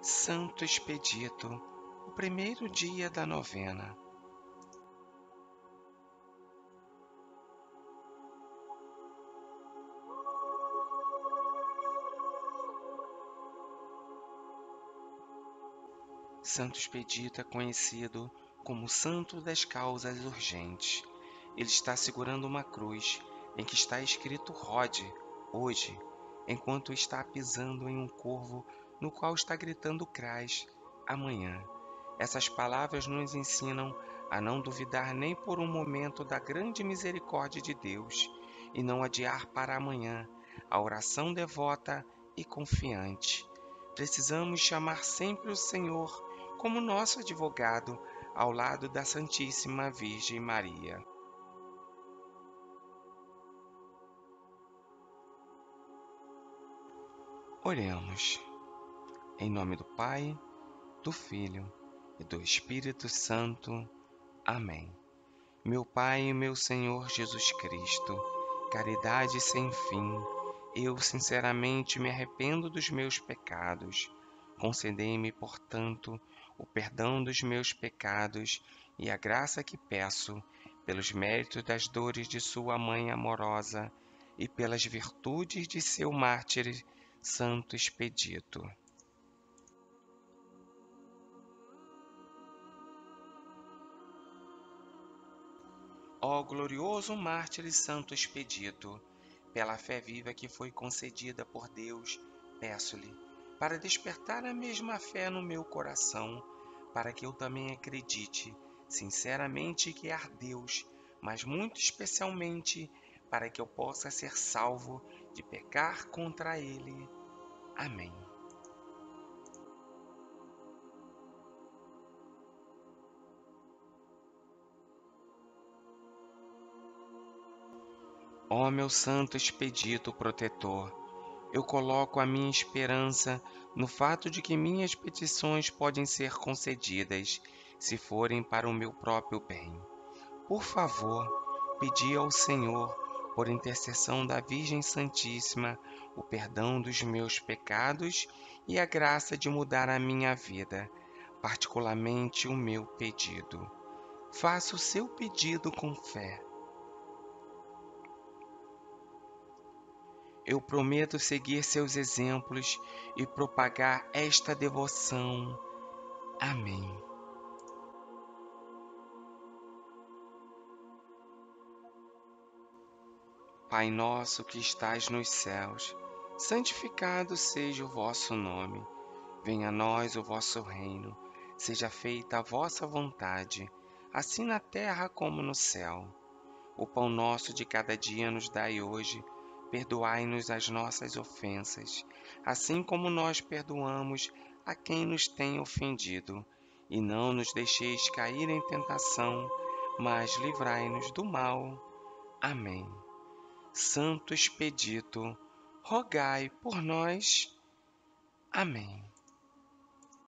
Santo Expedito, o primeiro dia da novena. Santo Expedito é conhecido como Santo das Causas Urgentes. Ele está segurando uma cruz em que está escrito Hodie, hoje, enquanto está pisando em um corvo no qual está gritando Cras, amanhã. Essas palavras nos ensinam a não duvidar nem por um momento da grande misericórdia de Deus e não adiar para amanhã a oração devota e confiante. Precisamos chamar sempre o Senhor como nosso advogado ao lado da Santíssima Virgem Maria. Oremos. Em nome do Pai, do Filho e do Espírito Santo. Amém. Meu Pai e meu Senhor Jesus Cristo, caridade sem fim, eu sinceramente me arrependo dos meus pecados. Concedei-me, portanto, o perdão dos meus pecados e a graça que peço, pelos méritos das dores de sua Mãe amorosa e pelas virtudes de seu mártir, Santo Expedito. Ó glorioso mártir e Santo Expedito, pela fé viva que foi concedida por Deus, peço-lhe, para despertar a mesma fé no meu coração, para que eu também acredite, sinceramente, que há Deus, mas muito especialmente, para que eu possa ser salvo de pecar contra Ele. Amém. Ó meu Santo Expedito protetor, eu coloco a minha esperança no fato de que minhas petições podem ser concedidas, se forem para o meu próprio bem. Por favor, pedi ao Senhor, por intercessão da Virgem Santíssima, o perdão dos meus pecados e a graça de mudar a minha vida, particularmente o meu pedido. Faça o seu pedido com fé. Eu prometo seguir seus exemplos e propagar esta devoção. Amém. Pai nosso que estais nos céus, santificado seja o vosso nome. Venha a nós o vosso reino. Seja feita a vossa vontade, assim na terra como no céu. O pão nosso de cada dia nos dai hoje. Perdoai-nos as nossas ofensas, assim como nós perdoamos a quem nos tem ofendido. E não nos deixeis cair em tentação, mas livrai-nos do mal. Amém. Santo Expedito, rogai por nós. Amém.